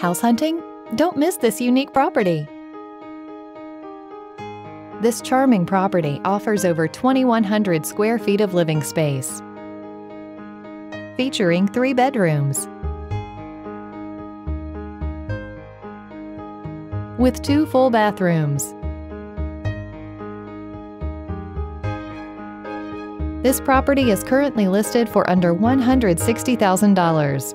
House hunting? Don't miss this unique property. This charming property offers over 2,100 square feet of living space, featuring 3 bedrooms. With 2 full bathrooms. This property is currently listed for under $160,000.